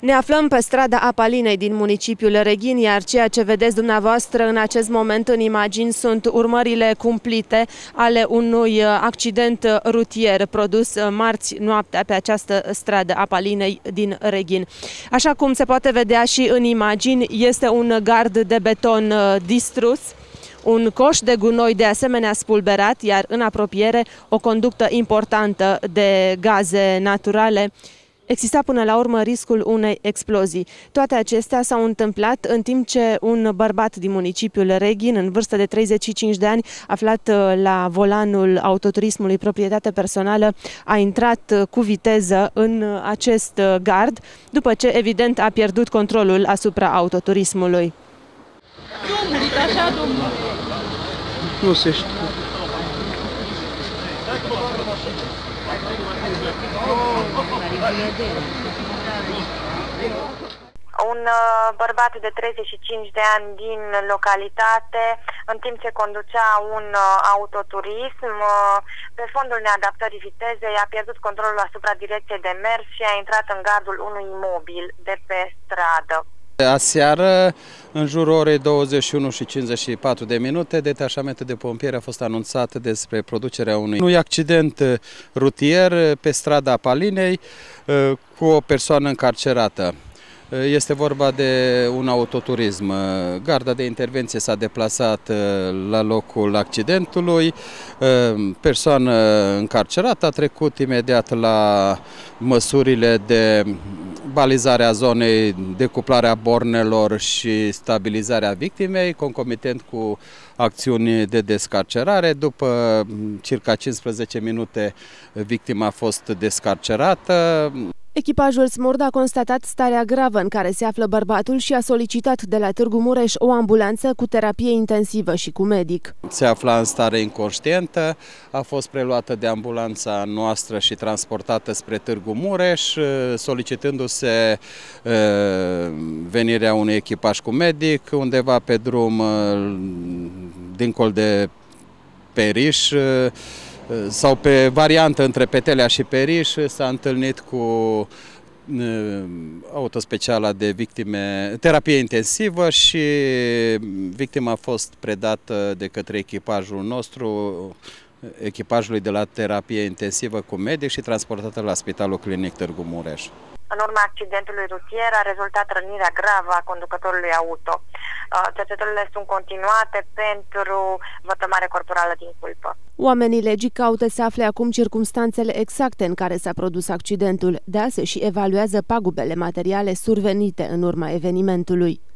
Ne aflăm pe strada Apalinei din municipiul Reghin, iar ceea ce vedeți dumneavoastră în acest moment în imagini sunt urmările cumplite ale unui accident rutier produs marți noaptea pe această stradă Apalinei din Reghin. Așa cum se poate vedea și în imagini, este un gard de beton distrus, un coș de gunoi de asemenea spulberat, iar în apropiere o conductă importantă de gaze naturale. Exista până la urmă riscul unei explozii. Toate acestea s-au întâmplat în timp ce un bărbat din municipiul Reghin, în vârstă de 35 de ani, aflat la volanul autoturismului proprietate personală, a intrat cu viteză în acest gard, după ce, evident, a pierdut controlul asupra autoturismului. Nu se știe. Un bărbat de 35 de ani din localitate, în timp ce conducea un autoturism, pe fondul neadaptării vitezei, a pierdut controlul asupra direcției de mers și a intrat în gardul unui imobil de pe stradă. Aseară, în jurul orei 21:54, detașamentul de pompieri a fost anunțat despre producerea unui accident rutier pe strada Apalinei cu o persoană încarcerată. Este vorba de un autoturism. Garda de intervenție s-a deplasat la locul accidentului. Persoană încarcerată a trecut imediat la măsurile de balizarea zonei, decuplarea bornelor și stabilizarea victimei, concomitent cu acțiuni de descarcerare. După circa 15 minute, victima a fost descarcerată. Echipajul SMURD a constatat starea gravă în care se află bărbatul și a solicitat de la Târgu Mureș o ambulanță cu terapie intensivă și cu medic. Se afla în stare inconștientă, a fost preluată de ambulanța noastră și transportată spre Târgu Mureș, solicitându-se venirea unui echipaj cu medic. Undeva pe drum, dincolo de Periş, sau pe variantă între Petelea și Periş, s-a întâlnit cu autospeciala de victime, terapie intensivă, și victima a fost predată de către echipajul nostru, echipajului de la terapie intensivă cu medic, și transportată la Spitalul Clinic Târgu Mureș. În urma accidentului rutier a rezultat rănirea gravă a conducătorului auto. Cercetările sunt continuate pentru vătămare corporală din culpă. Oamenii legii caută să afle acum circumstanțele exacte în care s-a produs accidentul, de asemenea și evaluează pagubele materiale survenite în urma evenimentului.